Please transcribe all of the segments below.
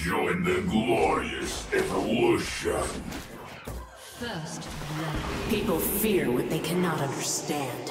Join the glorious evolution. First, people fear what they cannot understand.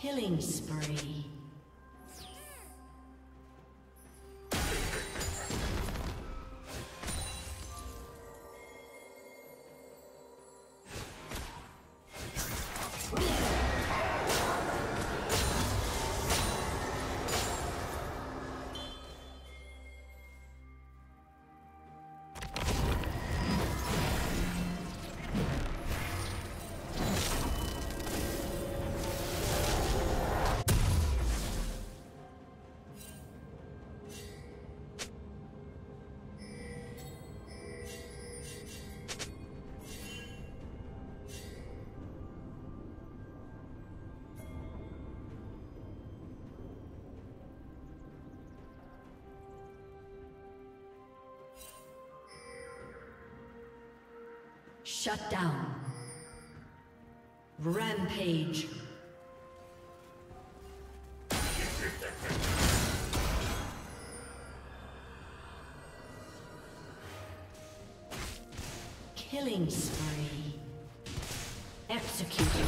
Killing spree. Shut down. Rampage. Killing spree. Executed.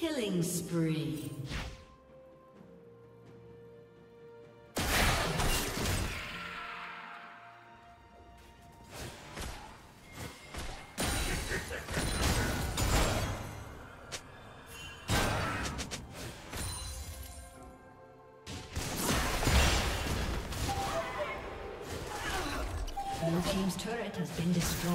Killing spree. Your team's turret has been destroyed.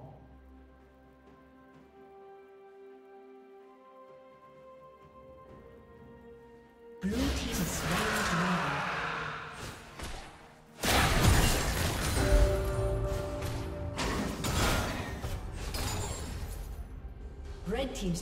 Red Team's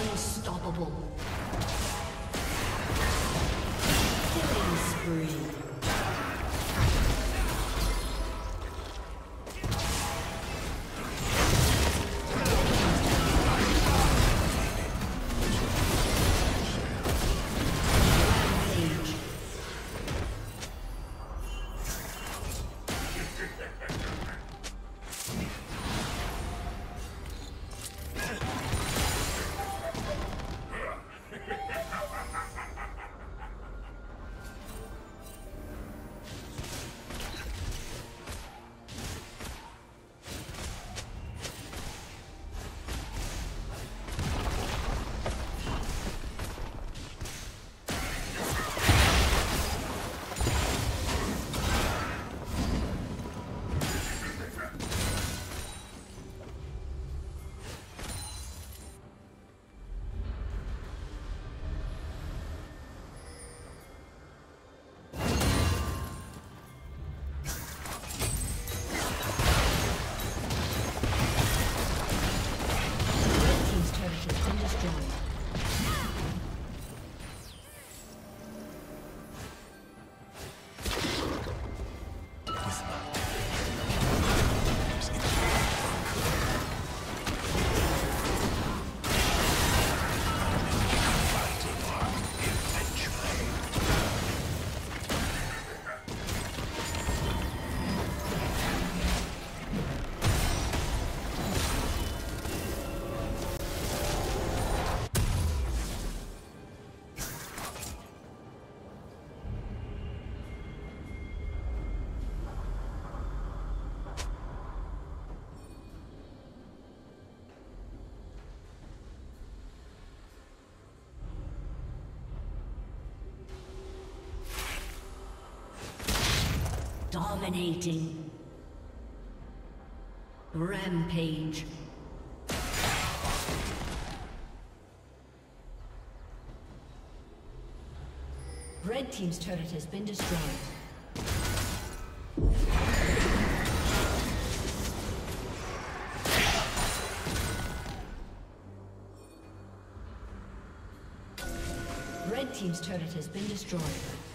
Unstoppable. Killing spree. Dominating. Rampage. Red Team's turret has been destroyed. Red Team's turret has been destroyed.